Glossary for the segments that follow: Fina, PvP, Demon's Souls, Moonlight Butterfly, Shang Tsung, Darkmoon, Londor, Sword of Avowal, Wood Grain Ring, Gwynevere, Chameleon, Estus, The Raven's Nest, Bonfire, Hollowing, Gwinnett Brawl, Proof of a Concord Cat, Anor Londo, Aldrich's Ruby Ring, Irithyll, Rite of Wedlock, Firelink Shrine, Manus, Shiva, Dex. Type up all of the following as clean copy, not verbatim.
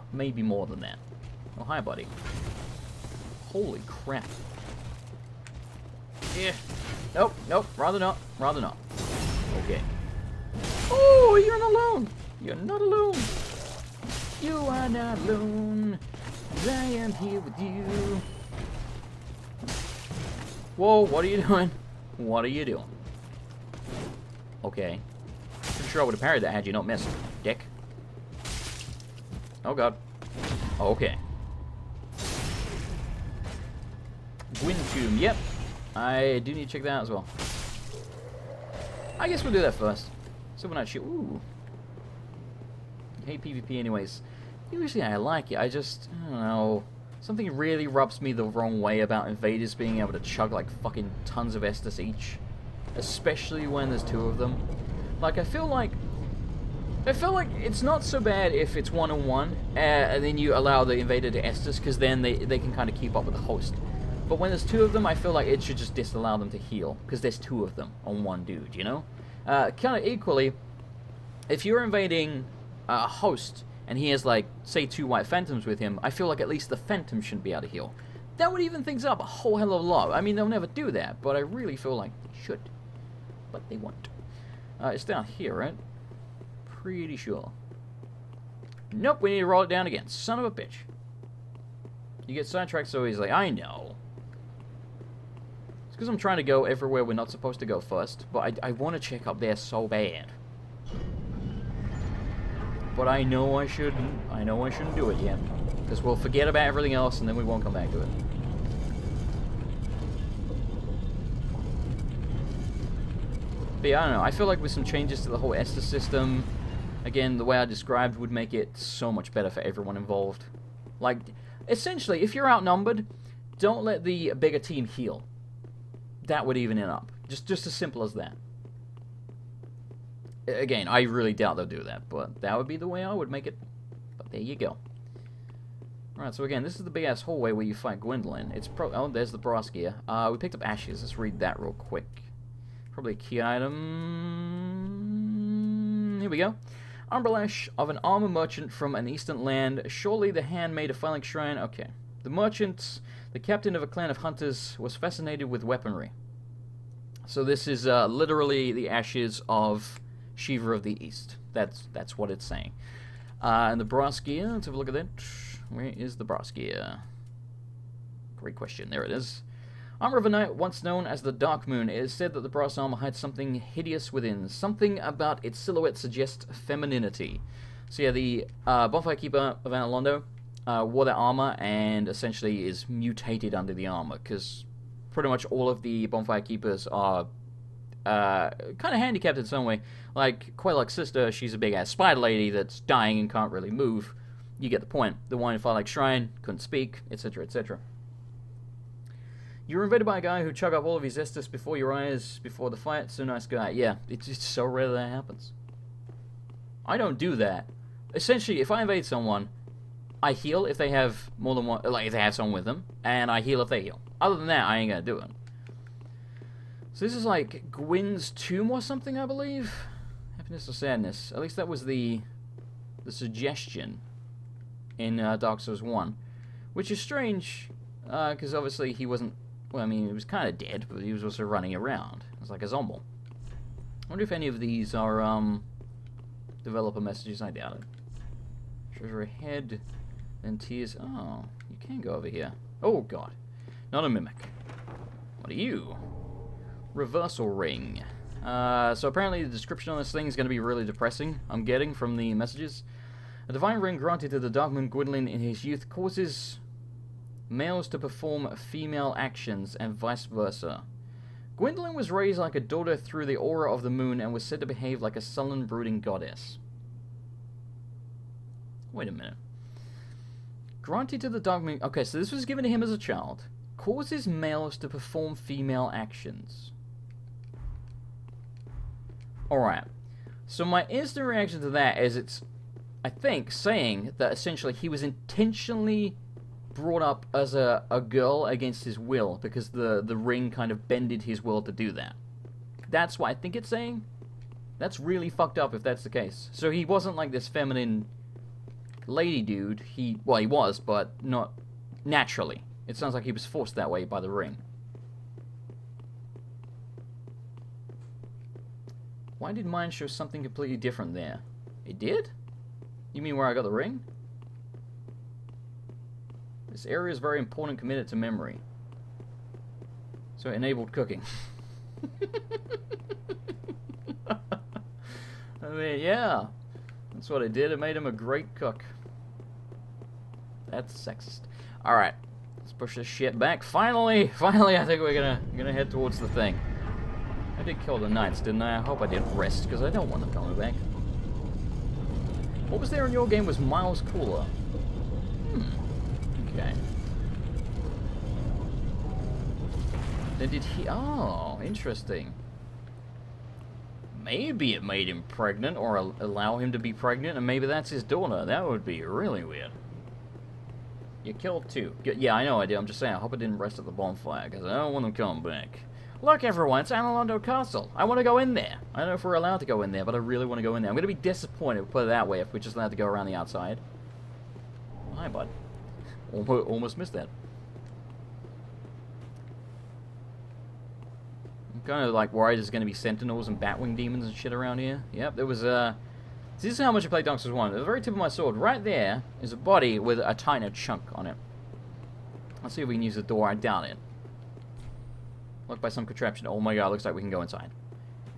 hour, maybe more than that. Oh, hi, buddy. Holy crap. Yeah. Nope, nope, rather not, rather not. Okay. Oh, you're not alone. You're not alone. You are not alone. I am here with you. Whoa, what are you doing? What are you doing? Okay. Pretty sure I would have parried that had you not missed, dick. Oh god. Okay. Gwyn tomb, yep. I do need to check that out as well. I guess we'll do that first. So we're not sure. Ooh. I hate PvP anyways. Usually I like it, I just, I don't know. Something really rubs me the wrong way about invaders being able to chug like fucking tons of Estus each. Especially when there's two of them. Like, I feel like it's not so bad if it's one-on-one, and then you allow the invader to Estus, because then they can kind of keep up with the host. But when there's two of them, I feel like it should just disallow them to heal, because there's two of them on one dude, you know? Kind of equally, if you're invading a host, and he has, like, say, two white phantoms with him, I feel like at least the phantom shouldn't be able to heal. That would even things up a whole hell of a lot. I mean, they'll never do that, but I really feel like they should. But they won't. It's down here, right? Pretty sure. Nope, we need to roll it down again. Son of a bitch. You get sidetracked so easily. I know. It's because I'm trying to go everywhere we're not supposed to go first, but I want to check up there so bad. But I know I shouldn't. I know I shouldn't do it yet. Because we'll forget about everything else and then we won't come back to it. But yeah, I don't know. I feel like with some changes to the whole Estus system, again, the way I described would make it so much better for everyone involved. Like, essentially, if you're outnumbered, don't let the bigger team heal. That would even it up. Just as simple as that. Again, I really doubt they'll do that, but that would be the way I would make it. But there you go. Alright, so again, this is the big-ass hallway where you fight Gwyndolin. It's oh, there's the brass gear. We picked up ashes. Let's read that real quick. Probably a key item. Here we go. Umbralash of an armor merchant from an eastern land, surely the handmaid of Firelink Shrine. Okay. The merchant, the captain of a clan of hunters, was fascinated with weaponry. So this is literally the ashes of Shiva of the East. That's what it's saying. And the brass gear, let's have a look at that. Where is the brass gear? Great question. There it is. Armor of a knight once known as the Darkmoon. It is said that the brass armor hides something hideous within. Something about its silhouette suggests femininity. So yeah, the Bonfire Keeper of Anor Londo wore that armor and essentially is mutated under the armor, because pretty much all of the Bonfire Keepers are kind of handicapped in some way. Like, Quelic's sister, she's a big-ass spider lady that's dying and can't really move. You get the point. The one in Firelink Shrine couldn't speak, etc., etc. You were invaded by a guy who chugged up all of his Estus before your eyes, before the fight. So nice guy. Yeah, it's just so rare that happens. I don't do that. Essentially, if I invade someone, I heal if they have more than one, like if they have someone with them, and I heal if they heal. Other than that, I ain't gonna do it. So this is like Gwyn's tomb or something, I believe. Happiness or sadness. At least that was the suggestion in Dark Souls 1, which is strange, because obviously he wasn't. Well, I mean, he was kind of dead, but he was also running around. It was like a zombie. I wonder if any of these are, developer messages. I doubt it. Treasure ahead, then tears. Oh, you can go over here. Oh, God. Not a mimic. What are you? Reversal Ring. So apparently the description on this thing is going to be really depressing, I'm getting from the messages. A divine ring granted to the Darkmoon Gwyndolin in his youth causes males to perform female actions, and vice versa. Gwyndolin was raised like a daughter through the aura of the moon and was said to behave like a sullen, brooding goddess. Wait a minute. Granted to the Darkmoon... Okay, so this was given to him as a child. Causes males to perform female actions. Alright. So my instant reaction to that is it's, I think, saying that essentially he was intentionally brought up as a girl against his will, because the ring kind of bended his will to do that. That's what I think it's saying. That's really fucked up if that's the case. So he wasn't like this feminine lady dude, he was, but not naturally. It sounds like he was forced that way by the ring. Why did mine show something completely different there? It did? You mean where I got the ring? This area is very important, committed to memory. So it enabled cooking. I mean, yeah. That's what it did. It made him a great cook. That's sexist. Alright. Let's push this shit back. Finally, I think we're gonna head towards the thing. I did kill the knights, didn't I? I hope I didn't rest, because I don't want them coming back. What was there in your game was miles cooler. Okay. Then did he... Oh, interesting. Maybe it made him pregnant, or allow him to be pregnant, and maybe that's his daughter. That would be really weird. You killed two. Yeah, I know I did. I'm just saying, I hope I didn't rest at the bonfire, because I don't want them coming back. Look, everyone, it's Anor Londo Castle. I want to go in there. I don't know if we're allowed to go in there, but I really want to go in there. I'm going to be disappointed, put it that way, if we're just allowed to go around the outside. Hi, bud. Almost missed that. I'm kind of like worried there's going to be sentinels and batwing demons and shit around here. Yep, there was a... This is how much I played Dark Souls 1. At the very tip of my sword, right there, is a body with a tiny chunk on it. Let's see if we can use the door. I doubt it. Look, by some contraption. Oh my god, looks like we can go inside.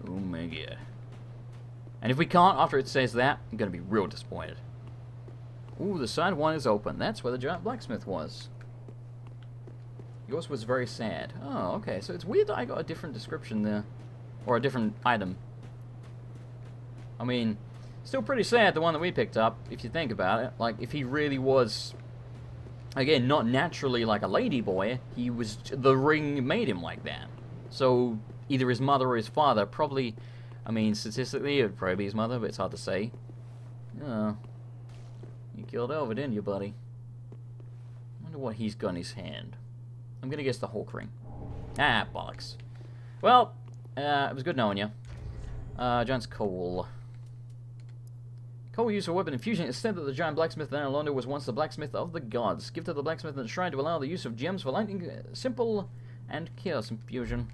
Oh my god. And if we can't, after it says that, I'm going to be real disappointed. Ooh, the side one is open. That's where the giant blacksmith was. Yours was very sad. Oh, okay. So it's weird that I got a different description there. Or a different item. I mean, still pretty sad, the one that we picked up, if you think about it. Like, if he really was, again, not naturally like a ladyboy, he was... The ring made him like that. So, either his mother or his father, probably... I mean, statistically, it would probably be his mother, but it's hard to say. Oh. You killed over, didn't you, buddy? I wonder what he's got in his hand. I'm gonna guess the Hawk Ring. Ah, bollocks. Well, it was good knowing you. Giant's Coal. Coal used for weapon infusion. It said that the giant blacksmith in Anor Londo was once the blacksmith of the gods. Gift of the blacksmith and shrine to allow the use of gems for lightning, simple, and chaos infusion.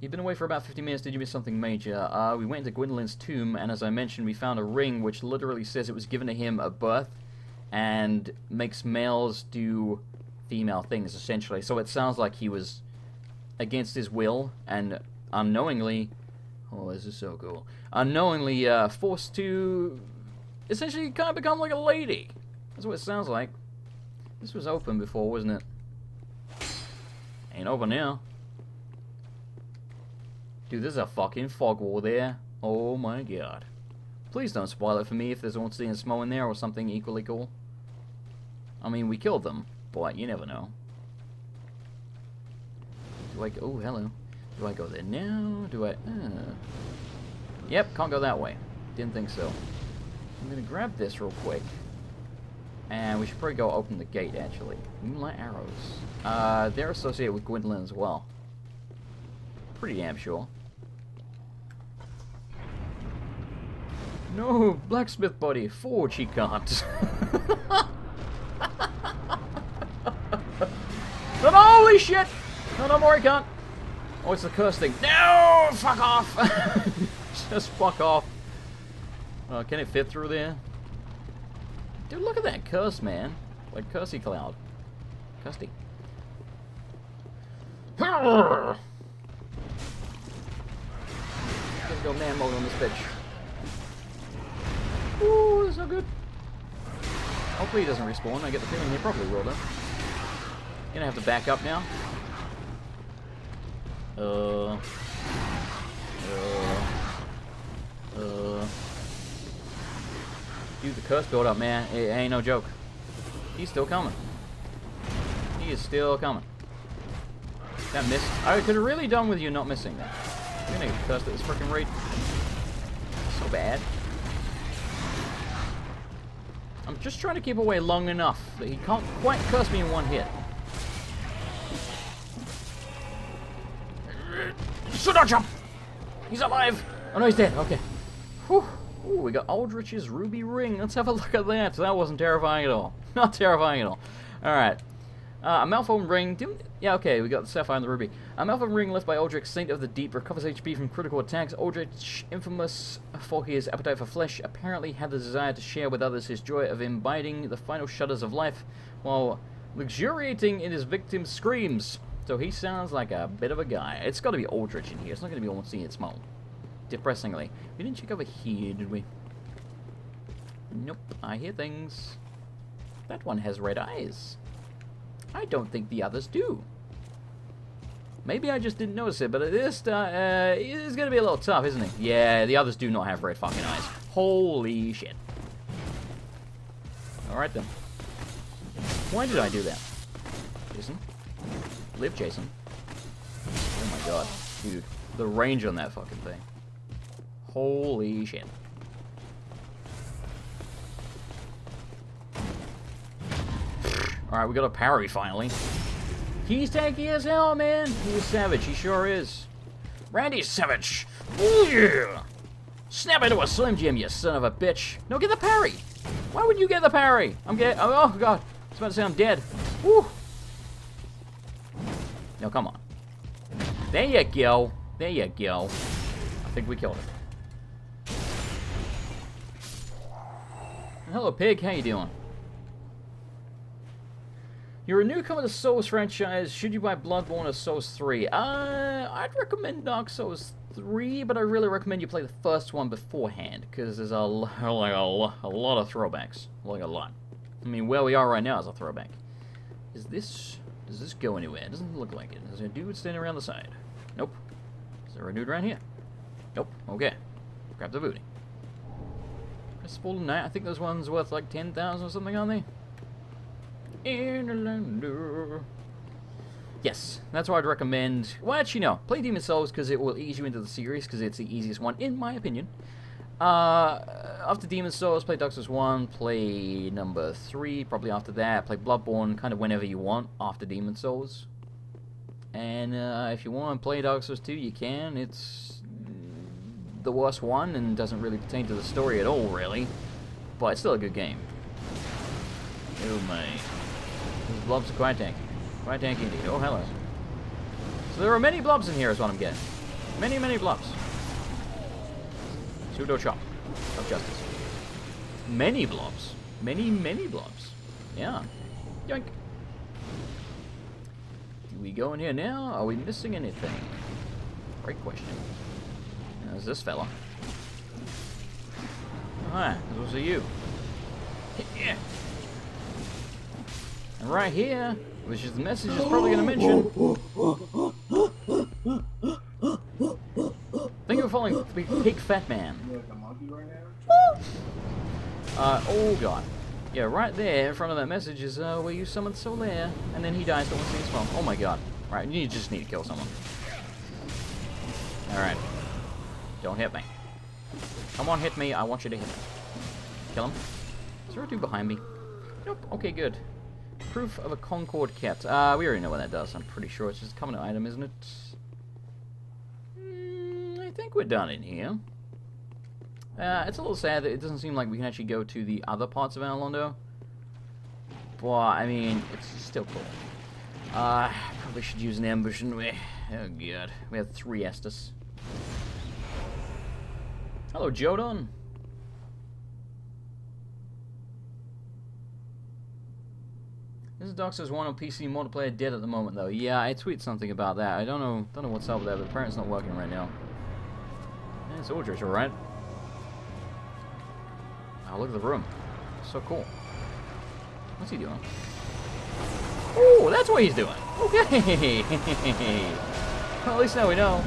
You've been away for about 50 minutes. Did you miss something major? We went to Gwyndolyn's tomb, and as I mentioned, we found a ring which literally says it was given to him at birth and makes males do female things, essentially. So it sounds like he was against his will and unknowingly... Oh, this is so cool. Unknowingly forced to essentially kind of become like a lady. That's what it sounds like. This was open before, wasn't it? Ain't open now. Dude, there's a fucking fog wall there. Oh my god. Please don't spoil it for me if there's Ornstein and Smough in there or something equally cool. I mean, we killed them, but you never know. Do I go... Oh, hello. Do I go there now? Do I... Yep, can't go that way. Didn't think so. I'm gonna grab this real quick. And we should probably go open the gate, actually. Moonlight Arrows. They're associated with Gwyndolin as well. Pretty damn sure. No, blacksmith body, forge he can't. But holy shit! No more he can't. Oh, it's the curse thing. No! Fuck off! Just fuck off. Can it fit through there? Dude, look at that curse, man. Like Cursey Cloud. Custy. Let's go man mode on this bitch. Ooh, that's not good. Hopefully he doesn't respawn. I get the feeling he probably will, though. Gonna have to back up now. Dude, the curse build up, man. It ain't no joke. He's still coming. He is still coming. That missed. I could have really done with you not missing that. I'm gonna get cursed at this frickin' rate. So bad. I'm just trying to keep away long enough that he can't quite curse me in one hit. Should not jump! He's alive! Oh no, he's dead. Okay. Whew. Ooh, we got Aldrich's Ruby Ring. Let's have a look at that. That wasn't terrifying at all. Not terrifying at all. Alright. A Malfoam Ring. Yeah, okay, we got the Sapphire and the Ruby. A Malfoam Ring left by Aldrich, Saint of the Deep, recovers HP from critical attacks. Aldrich, infamous for his appetite for flesh, apparently had the desire to share with others his joy of imbibing the final shudders of life while luxuriating in his victim's screams. So he sounds like a bit of a guy. It's got to be Aldrich in here. It's not going to be Ornstein and Smough. Depressingly. We didn't check over here, did we? Nope. I hear things. That one has red eyes. I don't think the others do. Maybe I just didn't notice it, but this is going to be a little tough, isn't it? Yeah, the others do not have red fucking eyes. Holy shit. Alright then. Why did I do that? Jason? Live, Jason. Oh my god. Dude, the range on that fucking thing. Holy shit. Alright, we got a parry finally. He's tanky as hell, man! He's savage, he sure is. Randy's savage! Ooh, yeah! Snap into a Slim Jim, you son of a bitch! No, get the parry! Why would you get the parry? Oh god, I was about to say I'm dead. Woo! No, come on. There you go. There you go. I think we killed him. Hello, pig. How you doing? You're a newcomer to the Souls franchise. Should you buy Bloodborne or Souls 3? I'd recommend Dark Souls 3, but I really recommend you play the first one beforehand, because there's a lot of throwbacks. Like a lot. I mean, where we are right now is a throwback. Is this... Does this go anywhere? It doesn't look like it. Is there a dude standing around the side? Nope. Is there a dude around here? Nope. Okay. Grab the booty. Crestfallen Knight. I think those ones worth like 10,000 or something, aren't they? Inlander. Yes. That's why I'd recommend... Well, actually, no. Play Demon's Souls because it will ease you into the series because it's the easiest one, in my opinion. After Demon's Souls, play Dark Souls 1, play number 3, probably after that, play Bloodborne kind of whenever you want after Demon's Souls. And if you want to play Dark Souls 2, you can. It's the worst one and doesn't really pertain to the story at all, really. But it's still a good game. Oh my. These blobs are quite tanky. Quite tanky indeed. Oh, hello. So there are many blobs in here is what I'm getting. Many, many blobs. Pseudo chop of justice. Many blobs. Many, many blobs. Yeah. Yoink. Do we go in here now? Are we missing anything? Great question. There's this fella. Oh, hi. Those are you. Yeah. And right here, which is the message it's probably going to mention. Thank you for following Big Fat Man. Oh god. Yeah, right there in front of that message is where you summoned Solaire, and then he dies to one thing's phone. Oh my god. Right, you just need to kill someone. Alright. Don't hit me. Come on, hit me. I want you to hit me. Kill him. Is there a dude behind me? Nope. Okay, good. Proof of a Concord Cat. We already know what that does, I'm pretty sure. It's just a common item, isn't it? I think we're done in here. It's a little sad that it doesn't seem like we can actually go to the other parts of Anor Londo. But, I mean, it's still cool. Probably should use an ambush, shouldn't we? Oh, God. We have 3 Estus. Hello, Jodon. This is Dark Souls 1 on PC multiplayer dead at the moment, though. Yeah, I tweeted something about that. I don't know what's up with that, but apparently it's not working right now. Soldiers, alright. Oh, look at the room. So cool. What's he doing? Oh, that's what he's doing. Okay. Well, at least now we know.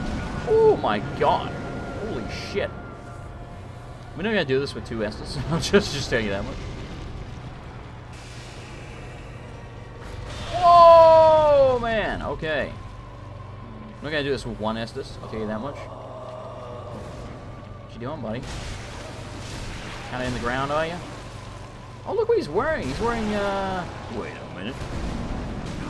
Oh my god. Holy shit. We're not gonna do this with 2 Estus. I'll just tell you that much. Oh man. Okay. We're not gonna do this with 1 Estus. I'll tell you that much. Doing, buddy? Kind of in the ground, are you? Oh, look what he's wearing. He's wearing, Wait a minute.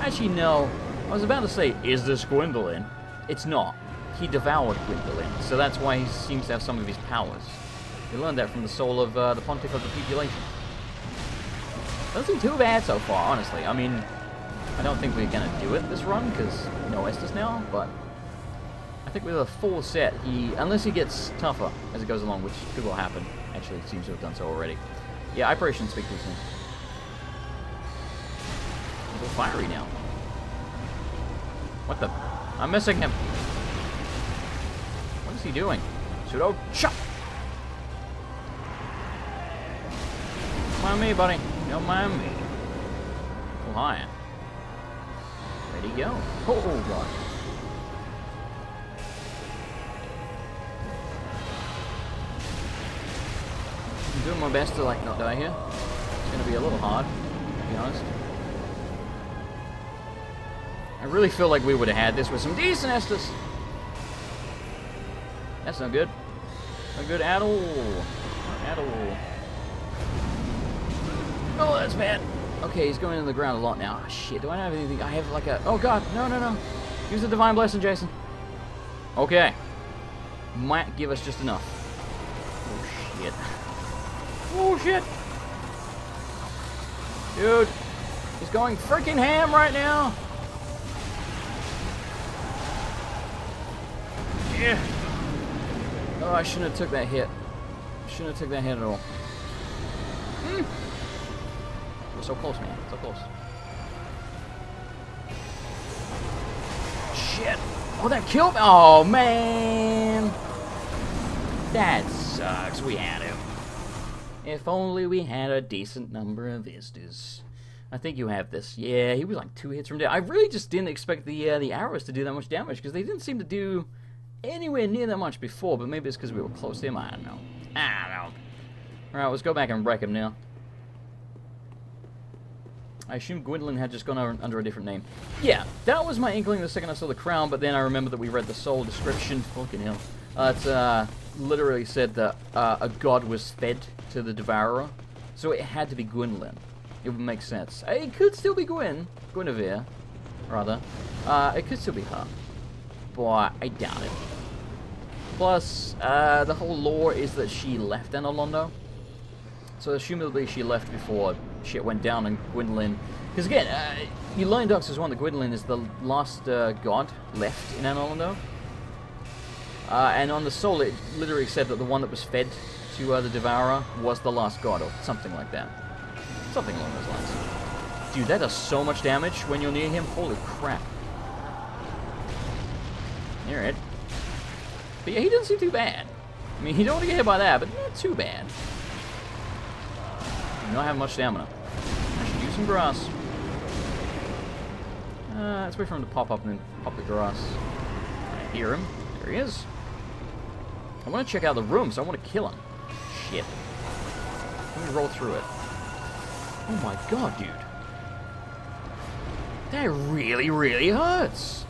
Actually, no. I was about to say, is this Gwyndolin? It's not. He devoured Gwyndolin, so that's why he seems to have some of his powers. We learned that from the soul of the Pontiff of the Population. Doesn't seem too bad so far, honestly. I mean, I don't think we're going to do it this run, because no Estus now, but I think with a full set, unless he gets tougher as it goes along, which could well happen. Actually, it seems to have done so already. Yeah, I probably shouldn't speak too soon. He's all fiery now. What the? I'm missing him. What is he doing? Pseudo chop! Don't mind me, buddy. Don't mind me. Oh, hi. Ready to go. Oh, God. I'm doing my best to, like, not die here. It's gonna be a little hard, to be honest. I really feel like we would have had this with some decent Estus. That's no good. Not good at all. Not at all. Oh, that's bad. Okay, he's going into the ground a lot now. Oh, shit, do I have anything? I have like a... Oh, God. No, no, no. Use the Divine Blessing, Jason. Okay. Might give us just enough. Oh, shit. Oh, shit. Dude. He's going freaking ham right now. Yeah. Oh, I shouldn't have took that hit. Shouldn't have took that hit at all. Mm. We're so close, man. So close. Shit. Oh, that killed me. Oh, man. That sucks. We had him. If only we had a decent number of Estus. I think you have this. Yeah, he was like 2 hits from death. I really just didn't expect the arrows to do that much damage, because they didn't seem to do anywhere near that much before, but maybe it's because we were close to him. I don't know. I don't know. Alright, let's go back and wreck him now. I assume Gwyndolin had just gone under a different name. Yeah, that was my inkling the second I saw the crown, but then I remember that we read the soul description. Fucking hell. It's literally said that a god was fed to the devourer, so it had to be Gwyndolin. It would make sense. It could still be Gwyn. Gwynevere, rather. It could still be her. But I doubt it. Plus, the whole lore is that she left Anor Londo. So, assumably, she left before shit went down and Gwyndolin... Because, again, you learn Dark Souls 1 that Gwyndolin is the last god left in Anor Londo. And on the soul, it literally said that the one that was fed to the Devourer was the last god, or something like that. Something along those lines. Dude, that does so much damage when you're near him. Holy crap. Near it. But yeah, he doesn't seem too bad. I mean, he don't want to get hit by that, but not too bad. I don't have much stamina. I should use some grass. Let's wait for him to pop up and then pop the grass. I hear him. There he is. I want to check out the room, so I want to kill him. Shit. Let me roll through it. Oh my god, dude. That really, really hurts.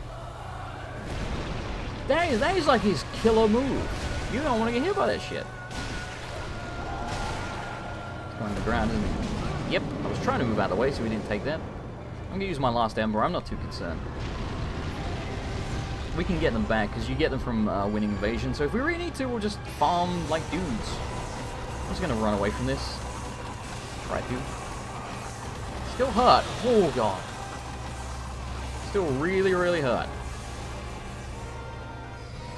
That is like his killer move. You don't want to get hit by that shit. It's going to the ground, isn't it? Yep, I was trying to move out of the way so we didn't take that. I'm going to use my last ember. I'm not too concerned. We can get them back, because you get them from winning invasion. So if we really need to, we'll just farm like dudes. I'm just going to run away from this. Try to. Still hurt. Oh, God. Still really, really hurt.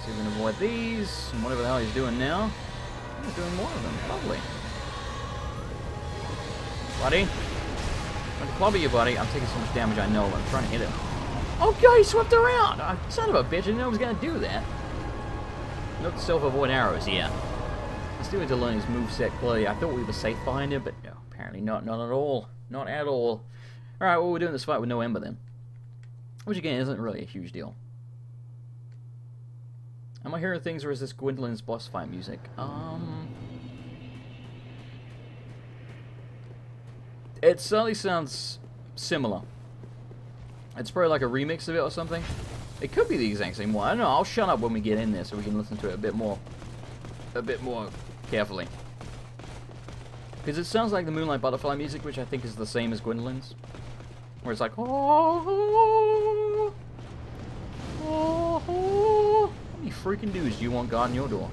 So we can avoid these, and whatever the hell he's doing now. He's doing more of them, lovely. Buddy. I'm trying to clobber you, buddy. I'm taking so much damage, I know, but I'm trying to hit him. Oh, God, he swept around! Oh, son of a bitch, I didn't know I was going to do that. Note to self, avoid arrows, yeah. I still need to learn his moveset clearly. I thought we were safe behind him, but no, apparently not. Not at all. Not at all. Alright, well, we're doing this fight with no ember then. Which, again, isn't really a huge deal. Am I hearing things, or is this Gwyndolin's boss fight music? It certainly sounds similar. It's probably like a remix of it or something. It could be the exact same one. I don't know. I'll shut up when we get in there so we can listen to it a bit more carefully. Because it sounds like the Moonlight Butterfly music, which I think is the same as Gwyndolin's. Where it's like, oh, oh, oh, oh. How many freaking dudes do you want guarding your door?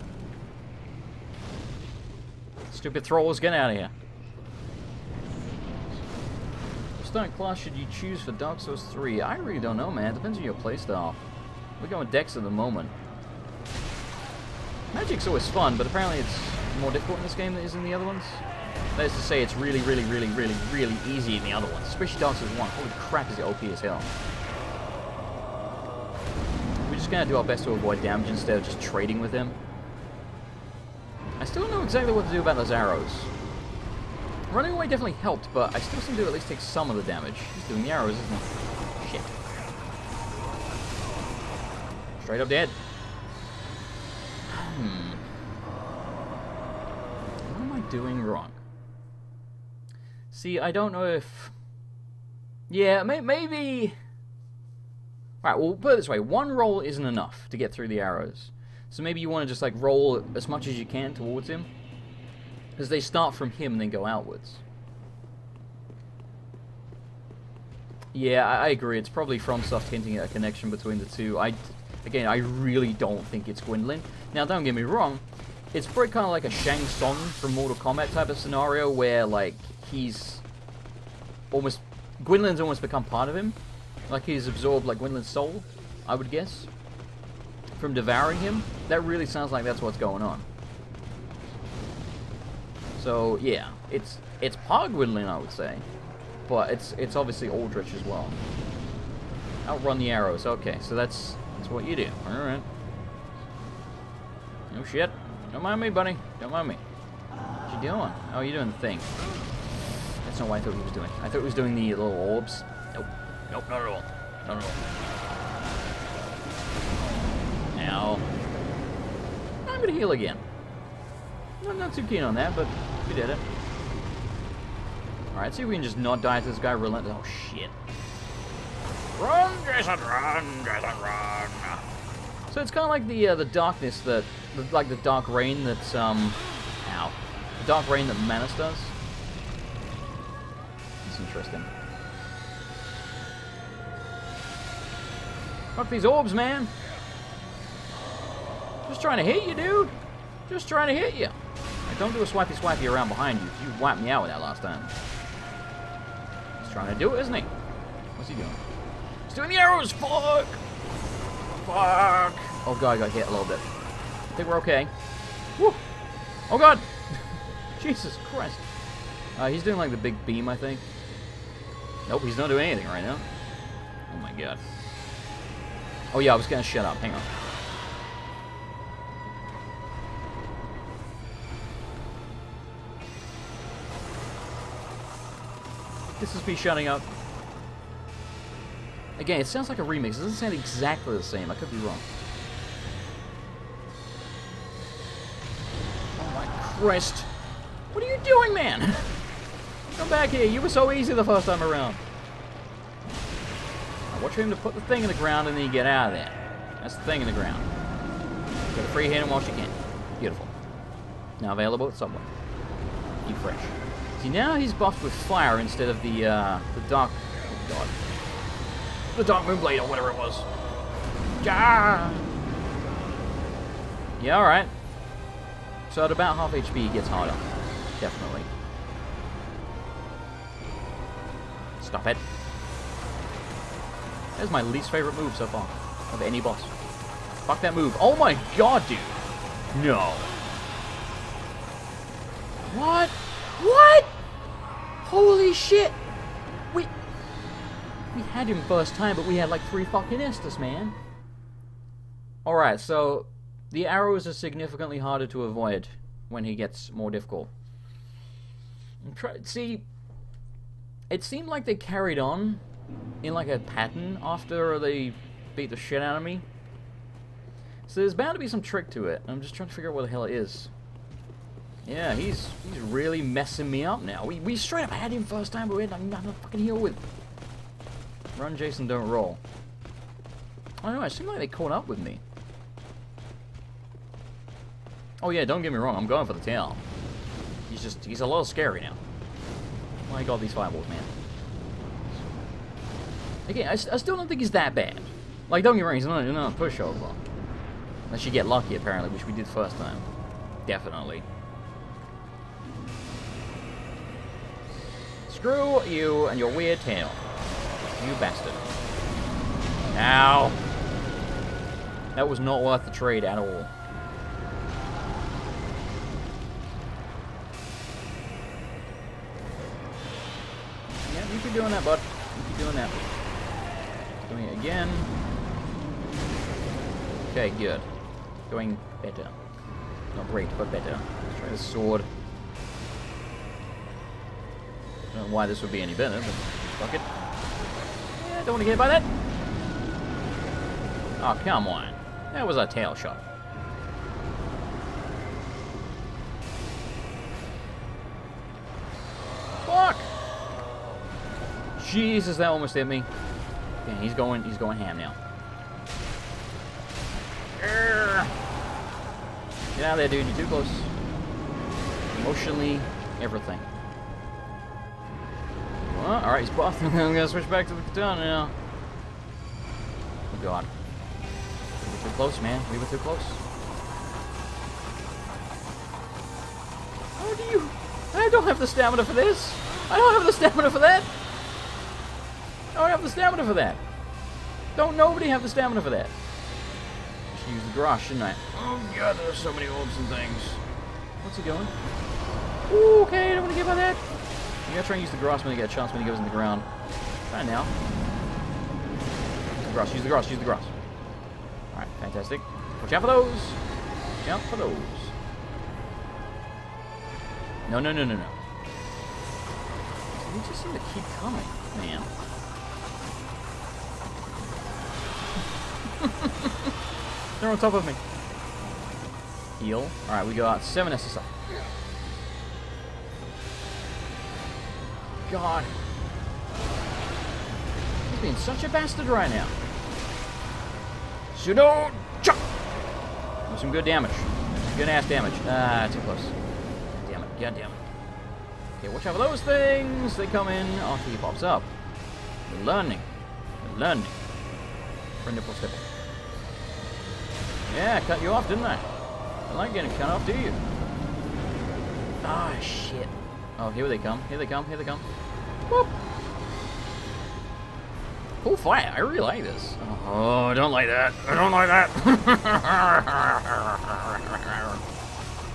Stupid thralls, get out of here. What starting class should you choose for Dark Souls 3? I really don't know, man. It depends on your playstyle. We're going Dex at the moment. Magic's always fun, but apparently it's more difficult in this game than it is in the other ones. That is to say, it's really easy in the other ones. Especially Dark Souls 1. Holy crap, is it OP as hell. We're just going to do our best to avoid damage instead of just trading with him. I still don't know exactly what to do about those arrows. Running away definitely helped, but I still seem to at least take some of the damage. He's doing the arrows, isn't he? Shit. Straight up dead. What am I doing wrong? See, I don't know if... Yeah, maybe... Alright, well, put it this way. One roll isn't enough to get through the arrows. So maybe you want to just, like, roll as much as you can towards him. Because they start from him and then go outwards. Yeah, I agree. It's probably FromSoft hinting at a connection between the two. Again, I really don't think it's Gwyndolin. Now, don't get me wrong. It's probably kind of like a Shang Tsung from Mortal Kombat type of scenario where, like, he's almost... Gwyndolin's almost become part of him. Like, he's absorbed, like, Gwyndolin's soul, I would guess. From devouring him. That really sounds like that's what's going on. So, yeah. It's part Gwyndolin, I would say. But it's obviously Aldrich as well. Outrun the arrows. Okay, so that's what you do. Alright. No shit. Don't mind me, buddy. Don't mind me. What you doing? Oh, you're doing the thing. That's not what I thought he was doing. I thought he was doing the little orbs. Nope. Nope, not at all. Not at all. Now, I'm going to heal again. I'm not too keen on that, but we did it. Alright, see if we can just not die to this guy relentless. Oh, shit. Run, Jason, run, Jason, run. So it's kind of like the darkness that, like the dark rain that's, ow. The dark rain that Manus does. It's interesting. Fuck these orbs, man. Just trying to hit you, dude. Just trying to hit you. Right, don't do a swipey around behind you. You wiped me out with that last time. He's trying to do it, isn't he? What's he doing? He's doing the arrows. Fuck. Fuck. Oh god, I got hit a little bit. I think we're okay. Woo. Oh god. Jesus Christ. He's doing like the big beam, I think. Nope, he's not doing anything right now. Oh my god. Oh yeah, I was gonna shut up. Hang on. This is me shutting up. Again, it sounds like a remix. It doesn't sound exactly the same. I could be wrong. Oh my Christ. What are you doing, man? Come back here. You were so easy the first time around. Now watch him to put the thing in the ground and then you get out of there. That's the thing in the ground. Got a free hand while she can. Beautiful. Now available at Subway. Keep fresh. See, now he's buffed with fire instead of the dark... Oh, God. The Darkmoon Blade or whatever it was. Ah! Yeah, alright. So at about half HP, it gets harder. Definitely. Stop it. That's my least favorite move so far. Of any boss. Fuck that move. Oh my god, dude. No. What? What? Holy shit! We had him first time, but we had like 3 fucking Estus, man. Alright, so the arrows are significantly harder to avoid when he gets more difficult. See, it seemed like they carried on in like a pattern after they beat the shit out of me. So there's bound to be some trick to it. I'm just trying to figure out what the hell it is. Yeah, he's really messing me up now. We straight up had him first time, but we had nothing to fucking heal with. Run, Jason, don't roll. I don't know, it seemed like they caught up with me. Oh yeah, don't get me wrong, I'm going for the tail. He's a little scary now. My god, these fireballs, man. Again, I still don't think he's that bad. Like, don't get me wrong, he's not a pushover. Unless you get lucky, apparently, which we did first time. Definitely. Screw you and your weird tail. You bastard. Ow. That was not worth the trade at all. Yeah, you keep doing that, bud. You keep doing that. Doing it again. Okay, good. Going better. Not great, but better. Let's try the sword. I don't know why this would be any better, but fuck it. Yeah, I don't want to get hit by that. Oh, come on. That was a tail shot. Fuck! Jesus, that almost hit me. Yeah, he's going ham now. Get out of there, dude. You're too close. Emotionally, everything. Well, alright, he's buffed. I'm gonna switch back to the katana now. Oh god. We were too close, man. We were too close. How do you... I don't have the stamina for this. I don't have the stamina for that. I don't have the stamina for that. Don't nobody have the stamina for that. I should use the garage, shouldn't I? Oh god, there are so many orbs and things. What's he doing? Ooh, okay, I don't want to give by that. You gotta try and use the grass when you get a chance when he goes in the ground. Try now. Use the grass, use the grass, use the grass. Alright, fantastic. Watch out for those! Watch out for those. No, no, no, no, no. They just seem to keep coming, man. They're on top of me. Heal. Alright, we got 7 SSI. God. He's being such a bastard right now. Pseudo chop! That was some good damage. Good ass damage. Ah, too close. Damn it. God damn it. Okay, watch out for those things. They come in after he pops up. We're learning. We're learning. For nipple stipple. Yeah, I cut you off, didn't I? I like getting cut off, do you? Ah, shit. Oh, here they come. Here they come. Here they come. Whoop. Cool fight. I really like this. Oh, I don't like that. I don't like that.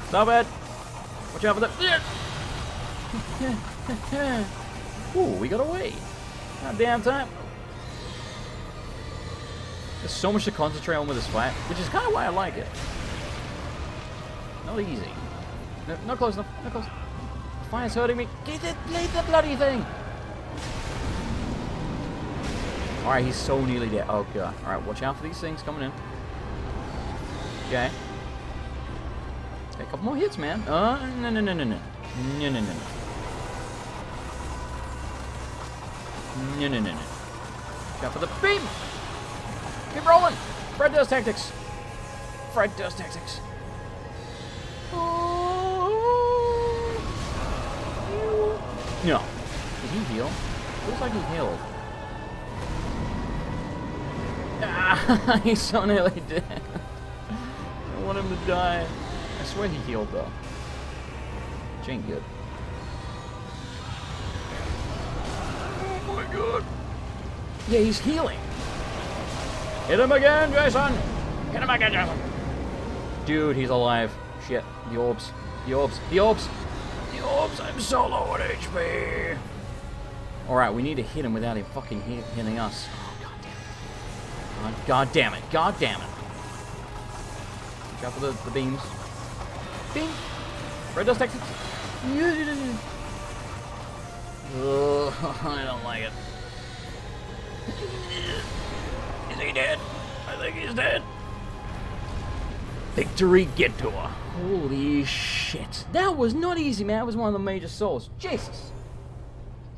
Stop it. Watch out for that. Ooh, we got away. Goddamn time. There's so much to concentrate on with this fight, which is kind of why I like it. Not easy. No, not close enough. Not close enough. Fire's hurting me. Get it, leave the bloody thing. Alright, he's so nearly dead. Oh god. Alright, watch out for these things coming in. Okay. Okay, a couple more hits, man. No, no, no, no, no. No, no, no, no. No, no, no, no. Watch out for the beam. Keep rolling. Fred does tactics. Fred does tactics. Oh. No. Did he heal? Looks like he healed. Ah, he's so nearly dead. I want him to die. I swear he healed though. Which ain't good. Oh my god. Yeah, he's healing. Hit him again, Jason! Hit him again, Jason! Dude, he's alive. Shit. The orbs. The orbs. The orbs! Oops, I'm so low on HP. Alright, we need to hit him without him fucking hitting us. Oh, god damn it. God damn it. God damn it. Watch out for the beams. Bing! Red dust tactics. Oh, I don't like it. Is he dead? I think he's dead. Victory get to her. Holy shit. That was not easy, man. That was one of the major souls. Jesus.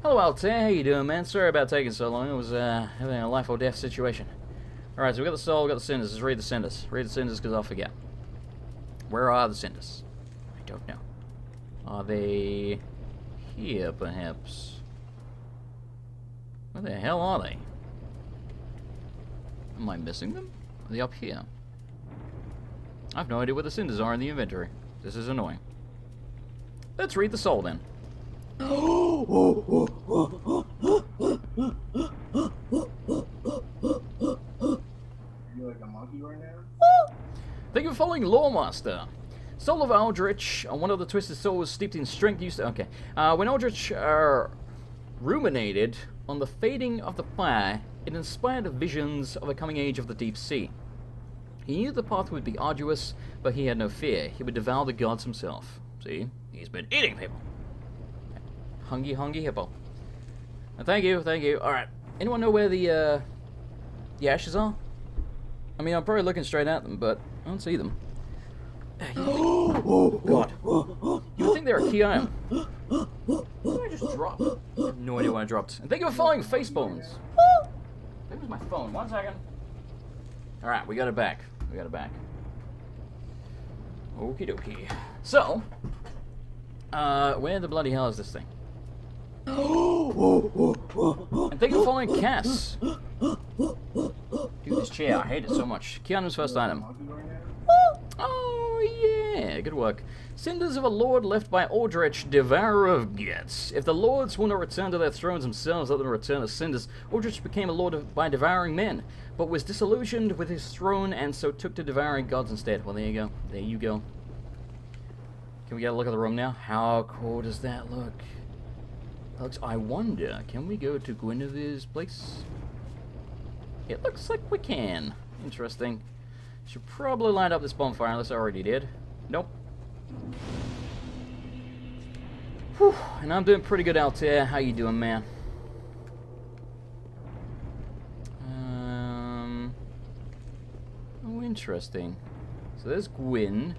Hello, Altair. How you doing, man? Sorry about taking so long. It was having a life or death situation. Alright, so we got the soul, we got the cinders. Let's read the cinders. Read the cinders because I'll forget. Where are the cinders? I don't know. Are they here, perhaps? Where the hell are they? Am I missing them? Are they up here? I have no idea what the cinders are in the inventory. This is annoying. Let's read the soul then. Controlling Lawmaster. Soul of Aldrich, one of the twisted souls steeped in strength used to... Okay. When Aldrich ruminated on the fading of the fire, it inspired visions of the coming age of the deep sea. He knew the path would be arduous, but he had no fear. He would devour the gods himself. See? He's been eating people. Hungry, hungry hippo. Thank you, thank you. Alright. Anyone know where the ashes are? I mean, I'm probably looking straight at them, but I don't see them. Oh, God. You would think they're a key item. What did I just drop? I have no idea what I dropped. And thank you for following Facebones. That was my phone. 1 second. Alright, we got it back. We got it back. Okie dokie. So, where the bloody hell is this thing? And thank you for following Cass. Dude, this chair. I hate it so much. Keanu's first item. Oh, yeah. Good work. Cinders of a lord left by Aldrich, devourer of gets. If the lords will not return to their thrones themselves, let them return as cinders. Aldrich became a lord by devouring men, but was disillusioned with his throne and so took to devouring gods instead. Well, there you go. There you go. Can we get a look at the room now? How cool does that look? That looks... I wonder, can we go to Gwynevere's place? It looks like we can. Interesting. Should probably light up this bonfire, unless I already did. Nope. Whew, and I'm doing pretty good out there. How you doing, man? Oh, interesting. So there's Gwyn.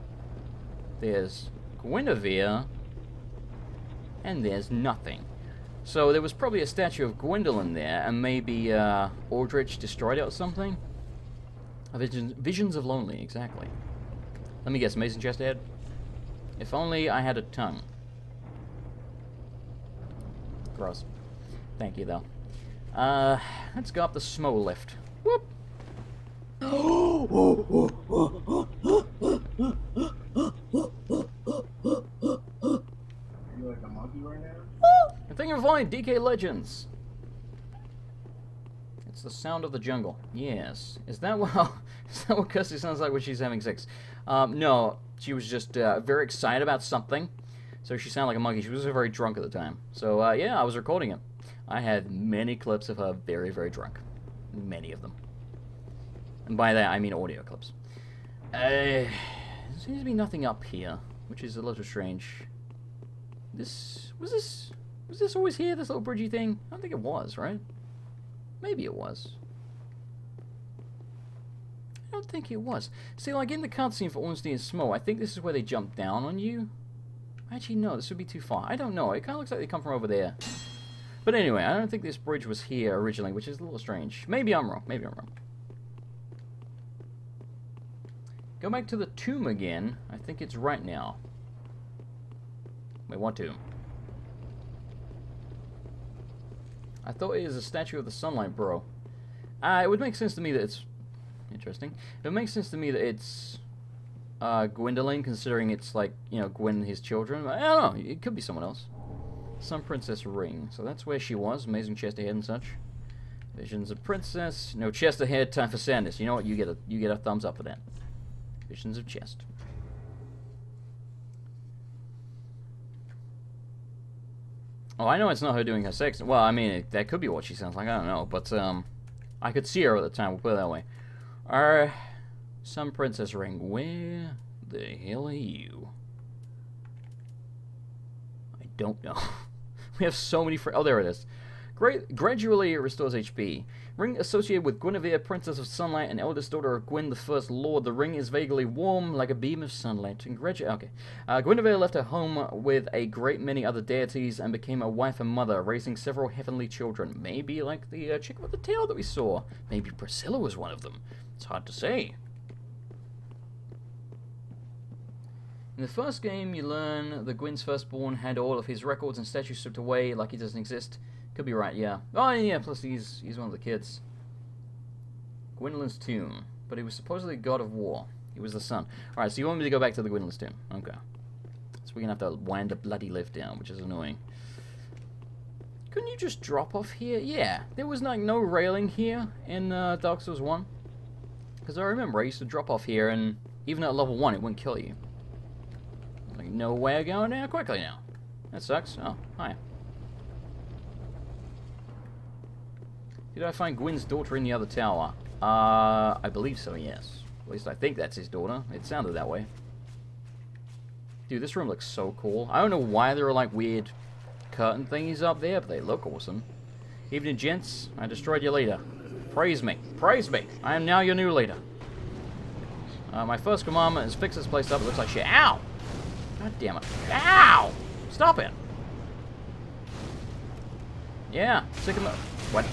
There's Gwynevere. And there's nothing. So there was probably a statue of Gwyndolin there, and maybe Aldrich destroyed it or something. Visions of Lonely, exactly. Let me guess, Mason chest ahead? If only I had a tongue. Gross. Thank you, though. Let's go up the Smough lift. Whoop! Are you like a monkey right now? I'm thinking of finding DK Legends. It's the sound of the jungle. Yes. Is that what Kirsty sounds like when she's having sex? No. She was just very excited about something. So she sounded like a monkey. She was very drunk at the time. So, yeah, I was recording it. I had many clips of her very, very drunk. Many of them. And by that, I mean audio clips. There seems to be nothing up here, which is a little strange. Was this always here, this little bridgey thing? I don't think it was, right? Maybe it was. I don't think it was. See, like in the cutscene for Ornstein and Smough, I think this is where they jump down on you. Actually, no, this would be too far. I don't know. It kind of looks like they come from over there. But anyway, I don't think this bridge was here originally, which is a little strange. Maybe I'm wrong. Maybe I'm wrong. Go back to the tomb again. I think it's right now. Wait, what tomb? I thought it is a statue of the sunlight, bro. It would make sense to me that it's... Interesting. It would make sense to me that it's... Gwyndolin, considering it's like, you know, Gwyn and his children. I don't know, it could be someone else. Some princess ring. So that's where she was. Amazing chest ahead and such. Visions of princess. No, chest ahead, time for sadness. You know what, you get a thumbs up for that. Visions of chest. Oh, I know it's not her doing her sex. Well, I mean, that could be what she sounds like. I don't know, but I could see her at the time. We'll put it that way. Some princess ring. Where the hell are you? I don't know. We have so many friends. Oh, there it is. Gradually, it restores HP. Ring associated with Gwynevere, Princess of Sunlight, and eldest daughter of Gwyn, the First Lord. The ring is vaguely warm, like a beam of sunlight. And okay. Gwynevere left her home with a great many other deities and became a wife and mother, raising several heavenly children. Maybe like the chick with the tail that we saw. Maybe Priscilla was one of them. It's hard to say. In the first game, you learn that Gwyn's firstborn had all of his records and statues stripped away like he doesn't exist. Could be right, yeah. Oh, yeah, plus he's one of the kids. Gwyndolin's tomb. But he was supposedly god of war. He was the son. Alright, so you want me to go back to the Gwyndolin's tomb. Okay. So we're going to have to wind a bloody lift down, which is annoying. Couldn't you just drop off here? Yeah. There was, like, no railing here in Dark Souls 1. Because I remember I used to drop off here and Even at level 1, it wouldn't kill you. Like, no way of going down quickly now. That sucks. Oh, hi. Did I find Gwyn's daughter in the other tower? I believe so, yes. At least I think that's his daughter. It sounded that way. Dude, this room looks so cool. I don't know why there are, like, weird curtain thingies up there, but they look awesome. Evening, gents. I destroyed your leader. Praise me. Praise me. I am now your new leader. My first commandment is fix this place up. It looks like shit. Ow! God damn it. Ow! Stop it. Yeah. Stick a move. What?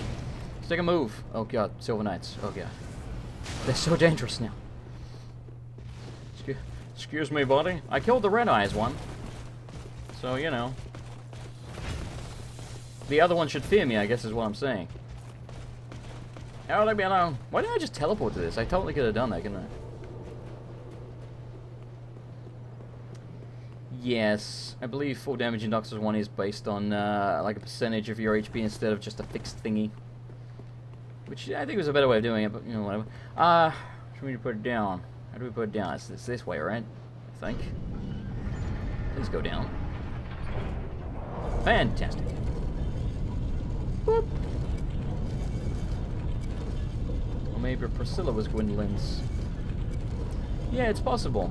Stick a move. Oh, God. Silver Knights. Oh, God. They're so dangerous now. Excuse me, buddy. I killed the Red Eyes one. So, you know. The other one should fear me, I guess is what I'm saying. Oh, let me alone. Why didn't I just teleport to this? I totally could have done that, couldn't I? Yes, I believe full damage in Dark Souls 1 is based on like a percentage of your HP instead of just a fixed thingy. Which I think was a better way of doing it, but you know, whatever. Should we put it down? How do we put it down? It's this way, right? I think. Let's go down. Fantastic. Boop. Or maybe Priscilla was Gwyndolin's. Yeah, it's possible.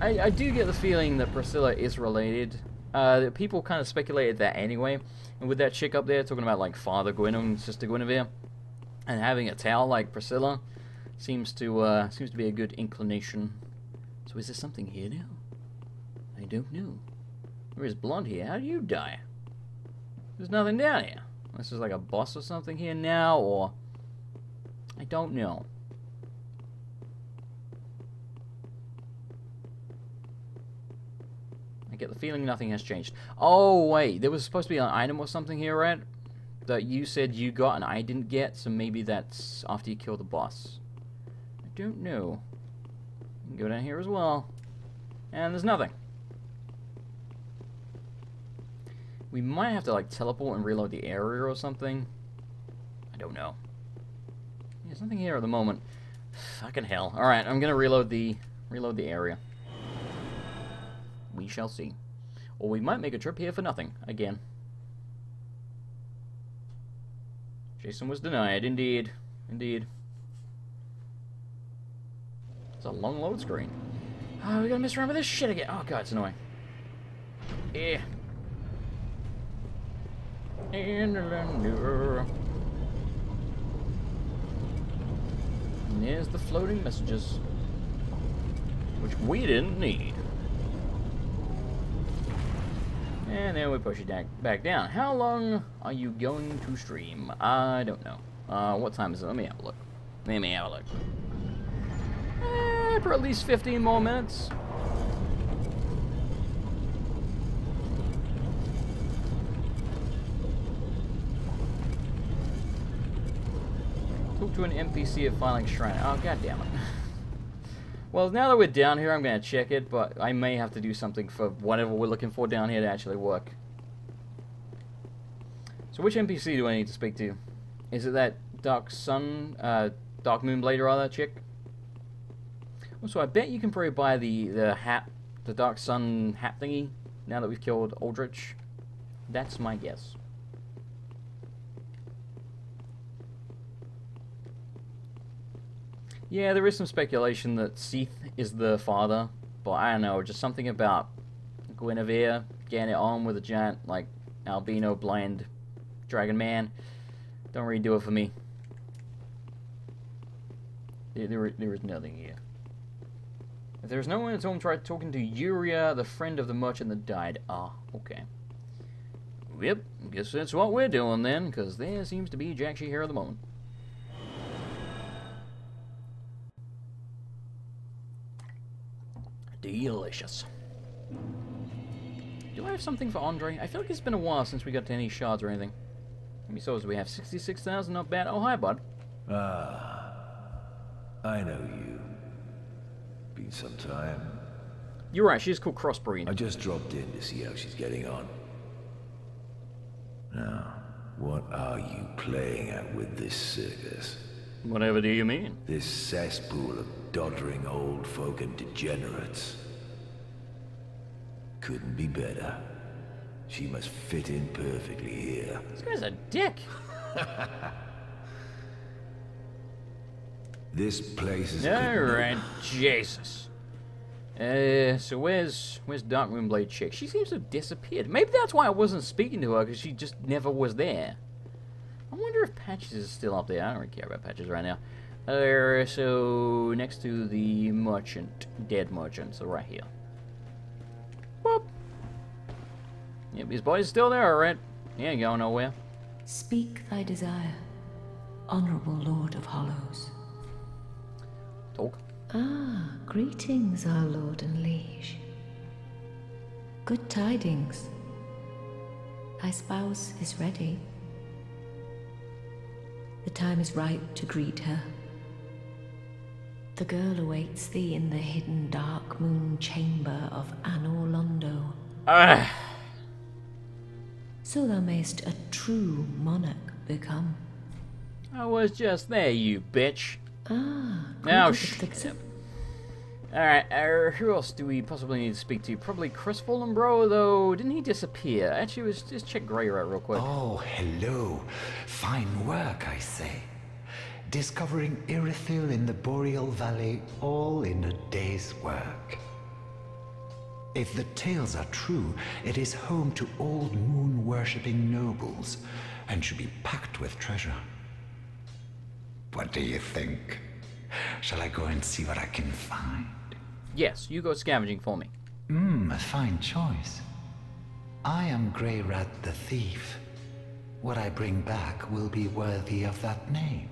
I do get the feeling that Priscilla is related. That people kind of speculated that anyway. And with that chick up there talking about like Father Gwyn and Sister Gwynevere, and having a tail like Priscilla, seems to be a good inclination. So is there something here now? I don't know. There is blonde here. How do you die? There's nothing down here. This is like a boss or something here now, or I don't know. I get the feeling nothing has changed. Oh, wait. There was supposed to be an item or something here, right? That you said you got and I didn't get, so maybe that's after you kill the boss. I don't know. You can go down here as well. And there's nothing. We might have to, like, teleport and reload the area or something. I don't know. There's nothing here at the moment. Fucking hell. Alright, I'm gonna reload the area. We shall see. Or we might make a trip here for nothing, again. Jason was denied, indeed. Indeed. It's a long load screen. Oh, we gotta mess around with this shit again. Oh, God, it's annoying. Yeah. And there's the floating messages. Which we didn't need. And then we push it back down. How long are you going to stream? I don't know. What time is it? Let me have a look. Let me have a look. For at least 15 more minutes. Talk to an NPC at Firelink Shrine. Oh, goddammit. Well, now that we're down here, I'm going to check it, but I may have to do something for whatever we're looking for down here to actually work. So which NPC do I need to speak to? Is it that Dark Moon Blade rather chick? Also, I bet you can probably buy the hat, the Dark Sun hat thingy, now that we've killed Aldrich. That's my guess. Yeah, there is some speculation that Seath is the father, but I don't know, just something about Gwynevere getting it on with a giant, like, albino blind dragon man. Don't really do it for me. There is nothing here. If there's no one at home, try talking to Yuria, the friend of the merchant that died. Ah, okay. Yep, guess that's what we're doing then, because there seems to be jack shit here at the moment. Delicious. Do I have something for Andre? I feel like it's been a while since we got to any shards or anything. How many souls do we have? 66,000, not bad. Oh, hi, bud. Ah, I know you. Been some time. You're right, she's called Crossbreed. I just dropped in to see how she's getting on. Now, what are you playing at with this circus? Whatever do you mean? This cesspool of doddering old folk and degenerates. Couldn't be better. She must fit in perfectly here. This guy's a dick. This place is... Alright, Jesus. So where's Darkmoon Blade Chick? She seems to have disappeared. Maybe that's why I wasn't speaking to her, because she just never was there. I wonder if Patches is still up there. I don't really care about Patches right now. So next to the merchant, dead merchant, so right here. Whoop. Yep, his body's still there, alright. He ain't going nowhere. Speak thy desire, honorable Lord of Hollows. Talk. Ah, greetings, our lord and liege. Good tidings. Thy spouse is ready. The time is ripe to greet her. The girl awaits thee in the hidden dark moon chamber of Anor Londo. So thou mayst a true monarch become. I was just there, you bitch. Ah, now shut up. Alright, who else do we possibly need to speak to? Probably Crestfallen, bro, though. Didn't he disappear? Actually, let's just check Greyrat real quick. Oh, hello. Fine work, I say. Discovering Irithyll in the Boreal Valley, all in a day's work. If the tales are true, it is home to old moon-worshipping nobles, and should be packed with treasure. What do you think? Shall I go and see what I can find? Yes, you go scavenging for me. A fine choice. I am Greyrat the Thief. What I bring back will be worthy of that name.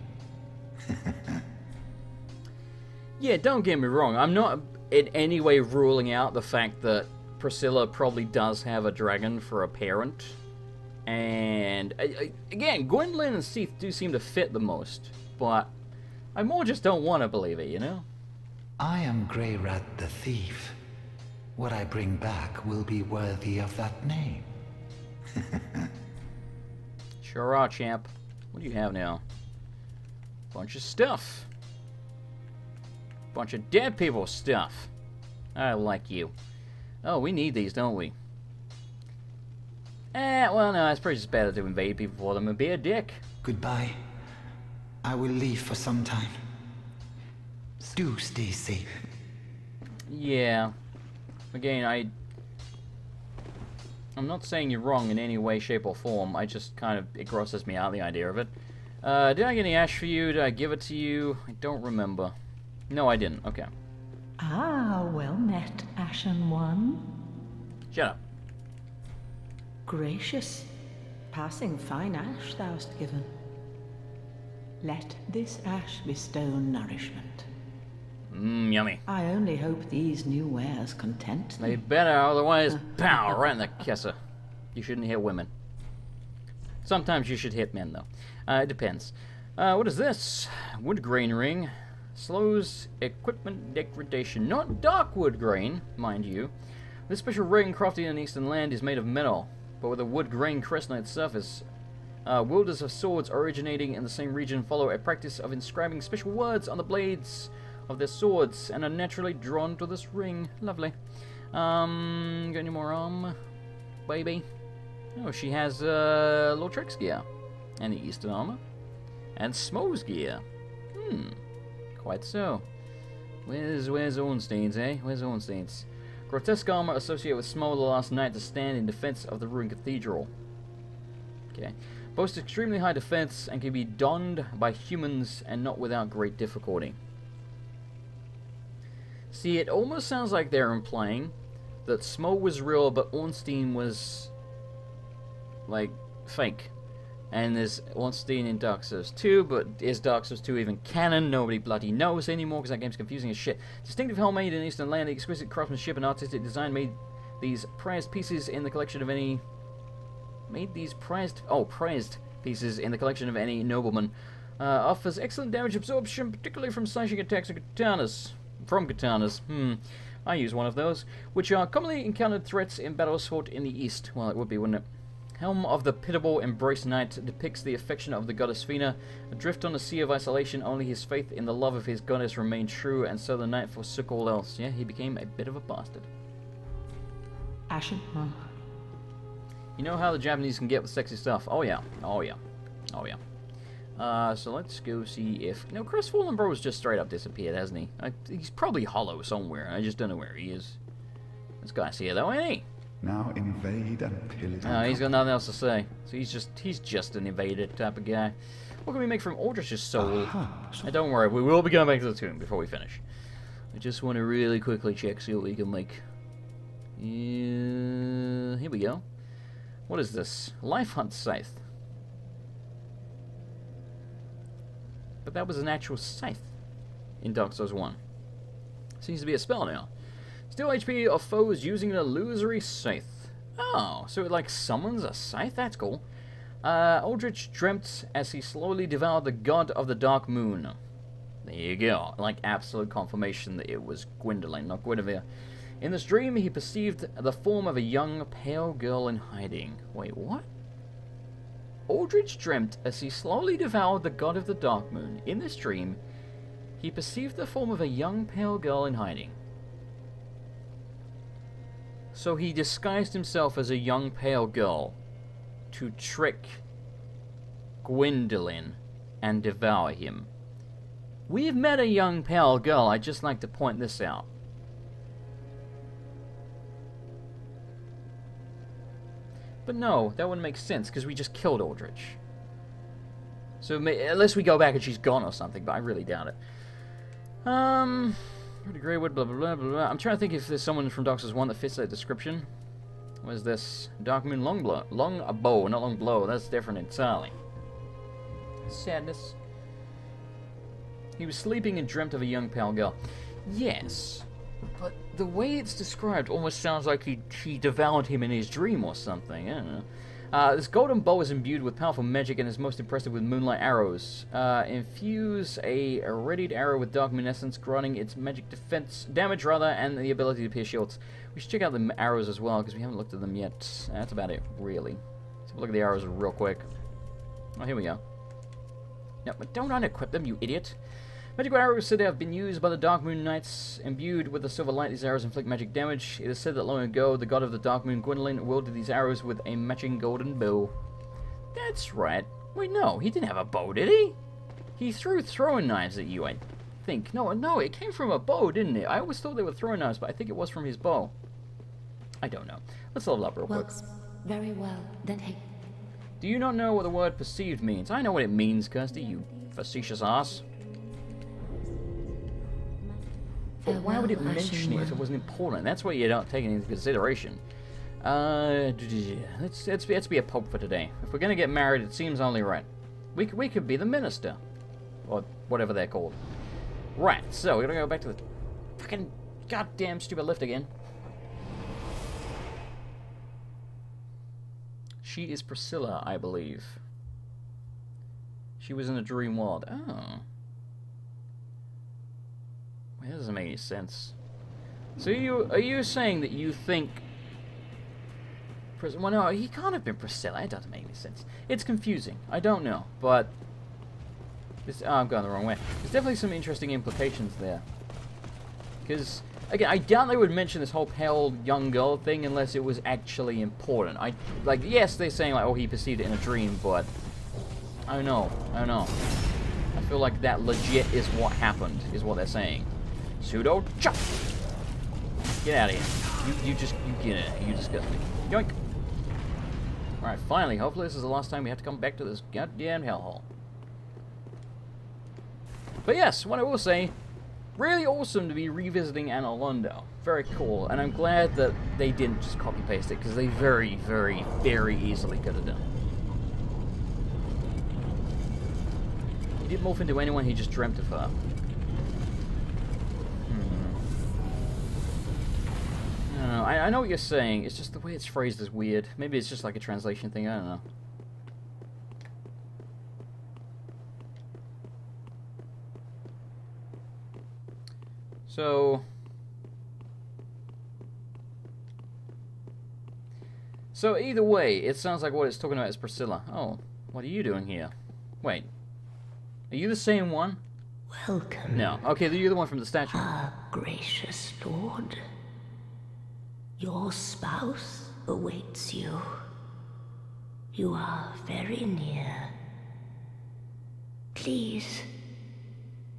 Yeah, don't get me wrong. I'm not in any way ruling out the fact that Priscilla probably does have a dragon for a parent. And, again, Gwyndolin and Seath do seem to fit the most. But I more just don't want to believe it, you know? I am Greyrat the Thief. What I bring back will be worthy of that name. Sure are, champ. What do you have now? Bunch of stuff. Bunch of dead people stuff. I like you. Oh, we need these, don't we? Well, no, it's probably just better to invade people for them and be a dick. Goodbye. I will leave for some time. Do stay safe. Yeah. Again, I'm not saying you're wrong in any way, shape, or form. I just kind of... It grosses me out, the idea of it. Did I get any ash for you? Did I give it to you? I don't remember. No, I didn't. Okay. Ah, well met, Ashen One. Shut up. Gracious. Passing fine ash thou'st given. Let this ash bestow nourishment. Yummy. I only hope these new wares content thee. They better, otherwise, pow, right in the kisser. You shouldn't hit women. Sometimes you should hit men, though. It depends. What is this? Wood grain ring. Slows equipment degradation. Not dark wood grain, mind you. This special ring crafted in eastern land is made of metal, but with a wood grain crest on its surface. Wielders of swords originating in the same region follow a practice of inscribing special words on the blades of their swords and are naturally drawn to this ring. Lovely. Got any more arm? Baby. Oh, she has Lortrek's gear. And the Eastern armor. And Smough's gear. Quite so. Where's Ornstein's, eh? Where's Ornstein's? Grotesque armor associated with Smough the last knight to stand in defense of the ruined cathedral. Okay. Boasts extremely high defense and can be donned by humans and not without great difficulty. See, it almost sounds like they're implying that Smough was real, but Ornstein was, like, fake. And there's Ornstein in Dark Souls 2, but is Dark Souls 2 even canon? Nobody bloody knows anymore because that game's confusing as shit. Distinctive homemade in Eastern Land, exquisite craftsmanship and artistic design made these prized pieces in the collection of any... prized pieces in the collection of any nobleman. Offers excellent damage absorption, particularly from slashing attacks and katanas. I use one of those, which are commonly encountered threats in battles fought in the east. Well, it would be, wouldn't it? helm of the pitiable embraced knight depicts the affection of the goddess Fina. Adrift on a sea of isolation, only his faith in the love of his goddess remained true, and so the knight forsook all else. Yeah, he became a bit of a bastard. Ashen monk. You know how the Japanese can get with sexy stuff. Oh yeah, oh yeah, oh yeah. So let's go see if... No, Crestfallen Bro's just straight up disappeared, hasn't he? He's probably hollow somewhere, I just don't know where he is. This guy's here though, ain't he? Now invade and pillage. Oh, he's got nothing else to say. So he's just an invader type of guy. What can we make from Aldrich's soul? And don't worry, we will be going back to the tomb before we finish. I just want to really quickly check, see what we can make. Here we go. What is this? Life Hunt Scythe. But that was an actual scythe in Dark Souls 1. Seems to be a spell now. Steal HP of foes using an illusory scythe. Oh, so it like summons a scythe? That's cool. Aldrich dreamt as he slowly devoured the god of the Dark Moon. There you go. Like absolute confirmation that it was Gwyndolin, not Gwynevere. In this dream, he perceived the form of a young, pale girl in hiding. Wait, what? Aldrich dreamt as he slowly devoured the god of the Dark Moon. In this dream, he perceived the form of a young, pale girl in hiding. So he disguised himself as a young, pale girl to trick Gwyndolin and devour him. We've met a young, pale girl. I'd just like to point this out. But no, that wouldn't make sense, because we just killed Aldrich. So, unless we go back and she's gone or something, but I really doubt it. Greywood, blah, blah, blah, blah, blah. I'm trying to think if there's someone from Dark Souls 1 that fits that description. What is this? Darkmoon Longblow. Longbow, not Longblow. That's different entirely. Sadness. He was sleeping and dreamt of a young pale girl. Yes, but the way it's described almost sounds like she devoured him in his dream or something. I don't know. This golden bow is imbued with powerful magic and is most impressive with Moonlight Arrows. Infuse a readied arrow with Darkmoon Essence, granting its magic defense damage, rather, and the ability to pierce shields. We should check out the arrows as well, because we haven't looked at them yet. That's about it, really. Let's have a look at the arrows real quick. Oh, here we go. No, but don't unequip them, you idiot. Magical arrows said they have been used by the Dark Moon Knights. Imbued with the silver light, these arrows inflict magic damage. It is said that long ago, the god of the Dark Moon, Gwyndolin, wielded these arrows with a matching golden bow. That's right. Wait, no, he didn't have a bow, did he? He threw throwing knives at you, I think. No, it came from a bow, didn't it? I always thought they were throwing knives, but I think it was from his bow. I don't know. Let's level up real quick. Very well, then hey. Do you not know what the word perceived means? I know what it means, Kirsty, you facetious ass. But why would it mention it if it wasn't important? That's why you don't take it into consideration. Let's be a pope for today. If we're gonna get married, it seems only right. We could be the minister, or whatever they're called. Right. So we're gonna go back to the fucking goddamn stupid lift again. She is Priscilla, I believe. She was in a dream world. Oh. That doesn't make any sense. So are you saying that you think... Well, no, he can't have been Priscilla. It doesn't make any sense. It's confusing. I don't know, but... This, oh, I'm going the wrong way. There's definitely some interesting implications there. Because, again, I doubt they would mention this whole pale young girl thing unless it was actually important. Like, yes, they're saying, like, oh, he perceived it in a dream, but... I don't know. I don't know. I feel like that legit is what happened, is what they're saying. Pseudo chop! Get out of here. You get out of here. You disgust me. Yoink! Alright, finally. Hopefully this is the last time we have to come back to this goddamn hellhole. But yes, what I will say, really awesome to be revisiting Anor Londo. Very cool. And I'm glad that they didn't just copy-paste it, because they very, very, very easily could have done it. He didn't morph into anyone, he just dreamt of her. I know what you're saying, it's just the way it's phrased is weird. Maybe it's just like a translation thing, I don't know. So either way, it sounds like what it's talking about is Priscilla. Oh, what are you doing here? Wait, are you the same one? Welcome. No, okay, you're the one from the statue. Ah, gracious lord. Your spouse awaits you. You are very near. Please,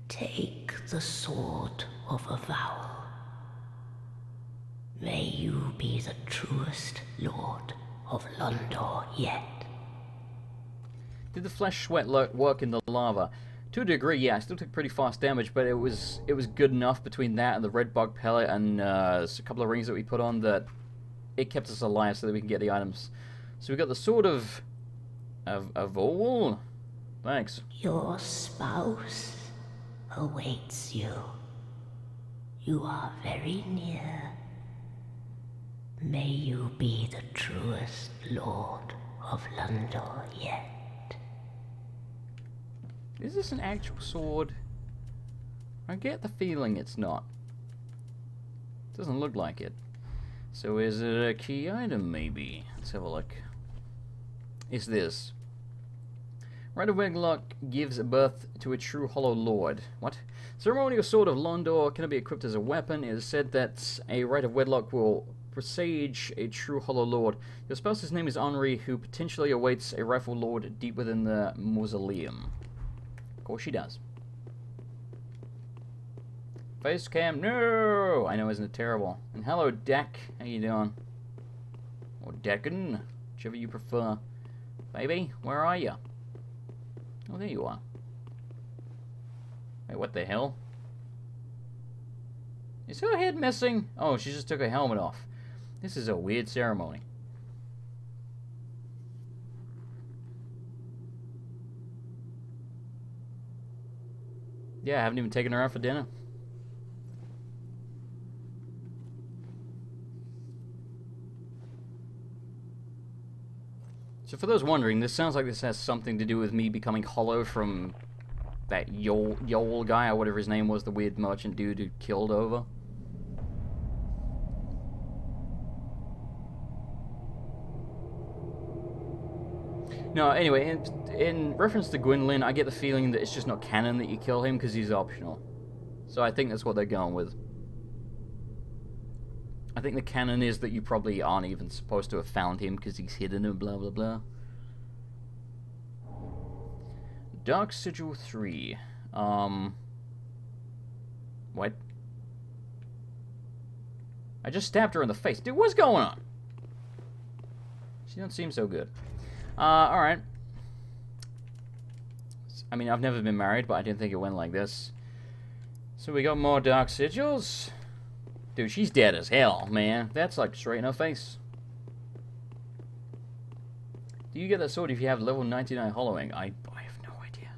take the sword of avowal. May you be the truest lord of Londor yet. Did the flesh sweat work in the lava? To a degree, yeah. I still took pretty fast damage, but it was good enough between that and the red bug pellet and a couple of rings that we put on that it kept us alive so that we can get the items. So we got the sword of all. Thanks. Your spouse awaits you. You are very near. May you be the truest lord of Londor yet. Is this an actual sword? I get the feeling it's not. It doesn't look like it. So is it a key item, maybe? Let's have a look. It's this. Rite of Wedlock gives birth to a true hollow lord. What? Ceremonial sword of Londor cannot be equipped as a weapon. It is said that a Rite of Wedlock will presage a true hollow lord. Your spouse's name is Henri, who potentially awaits a rightful lord deep within the mausoleum. Of course she does. Face cam, no! I know, isn't it terrible? And hello, Deck. How you doing? Or Deccan, whichever you prefer. Baby, where are you? Oh, there you are. Wait, what the hell? Is her head missing? Oh, she just took her helmet off. This is a weird ceremony. Yeah, I haven't even taken her out for dinner. So for those wondering, this sounds like this has something to do with me becoming hollow from that Yol guy, or whatever his name was, the weird merchant dude who killed over. No, anyway, in reference to Gwyndolin, I get the feeling that it's just not canon that you kill him because he's optional. So I think that's what they're going with. I think the canon is that you probably aren't even supposed to have found him because he's hidden and blah blah blah. Dark Sigil 3. What? I just stabbed her in the face. Dude, what's going on? She doesn't seem so good. Alright. I mean, I've never been married, but I didn't think it went like this. So we got more Dark Sigils. Dude, she's dead as hell, man. That's like straight in her face. Do you get that sword if you have level 99 hollowing? I have no idea.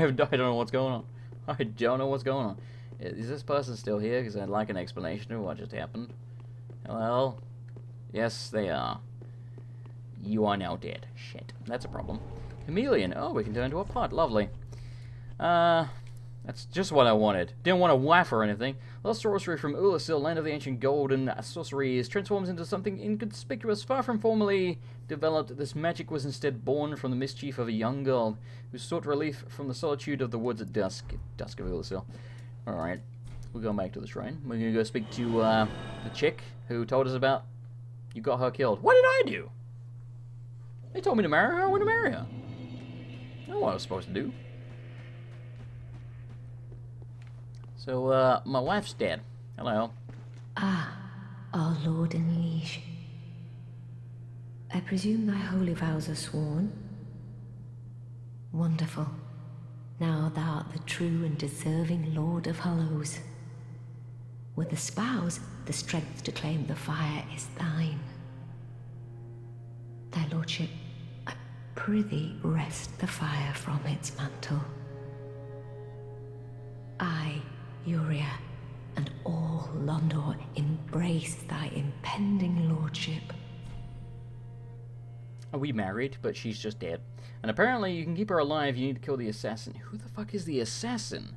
I don't know what's going on. I don't know what's going on. Is this person still here? Because I'd like an explanation of what just happened. Hello? Yes, they are. You are now dead. Shit. That's a problem. Chameleon. Oh, we can turn into a pot. Lovely. That's just what I wanted. Didn't want a wife or anything. Lost sorcery from Ullasil, land of the ancient golden sorceries, transforms into something inconspicuous. Far from formally developed, this magic was instead born from the mischief of a young girl who sought relief from the solitude of the woods at dusk. Dusk of Ullasil. Alright. We're going back to the shrine. We're going to go speak to the chick who told us about you got her killed. What did I do? They told me to marry her. I want to marry her. I know what I was supposed to do. So, my wife's dead. Hello. Ah, our lord and liege. I presume thy holy vows are sworn? Wonderful. Now thou art the true and deserving lord of Hollows. With a spouse, the strength to claim the fire is thine. Thy lordship, I prithee wrest the fire from its mantle. I, Yuria, and all Londor embrace thy impending lordship. Are we married? But she's just dead. And apparently you can keep her alive, you need to kill the assassin. Who the fuck is the assassin?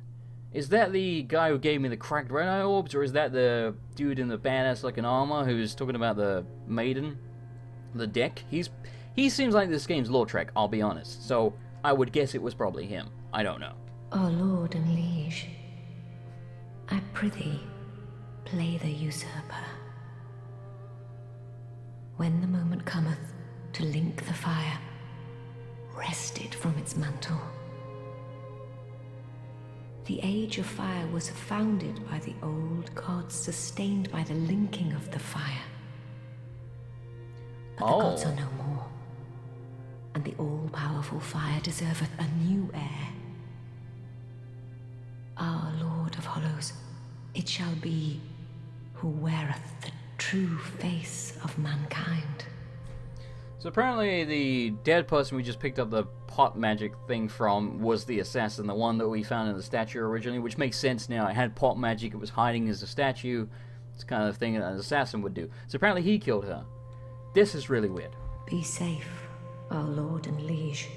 Is that the guy who gave me the cracked red eye orbs, or is that the dude in the badass-looking armor who's talking about the maiden? the deck. He seems like this game's lore trek, I'll be honest, so I would guess it was probably him. I don't know. Oh lord and liege, I prithee, play the usurper. When the moment cometh to link the fire, wrest it from its mantle. The age of fire was founded by the old gods, sustained by the linking of the fire. But the gods are no more, and the all-powerful fire deserveth a new heir. Our Lord of Hollows, it shall be who weareth the true face of mankind. So apparently the dead person we just picked up the pot magic thing from was the assassin, the one that we found in the statue originally, which makes sense now. It had pot magic, it was hiding as a statue. It's the kind of thing that an assassin would do. So apparently he killed her. This is really weird. Be safe, our lord and liege.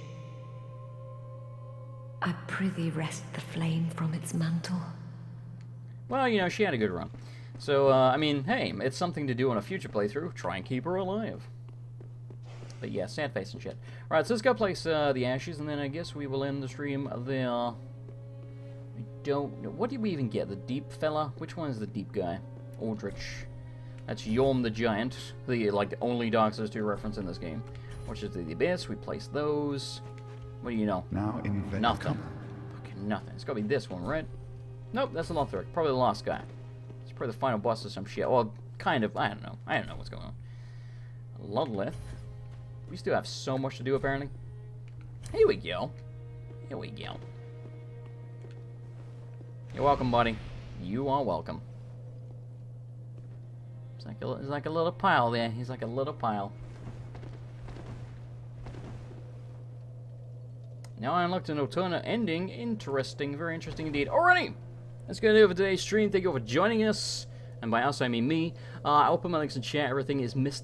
I prithee wrest the flame from its mantle. Well, you know, she had a good run. So, I mean, hey, it's something to do on a future playthrough. Try and keep her alive. But yeah, sad face and shit. Alright, so let's go place the ashes, and then I guess we will end the stream there. I don't know. What did we even get? The deep fella? Which one is the deep guy? Aldrich. That's Yorm the Giant. The, like, the only Dark Souls 2 reference in this game. Which is the abyss. We place those. What do you know? Now in nothing. Fucking nothing. It's gotta be this one, right? Nope, that's the Lothric. Probably the last guy. It's probably the final boss or some shit. Well, kind of. I don't know. I don't know what's going on. Ludlith. We still have so much to do, apparently. Here we go. Here we go. You're welcome, buddy. You are welcome. It's like a little pile there. He's like a little pile. Now I unlocked an alternate ending. Interesting. Very interesting indeed. Alrighty! That's going to do it for today's stream. Thank you all for joining us. And by us, I mean me. I'll put my links in chat. Everything is Mr.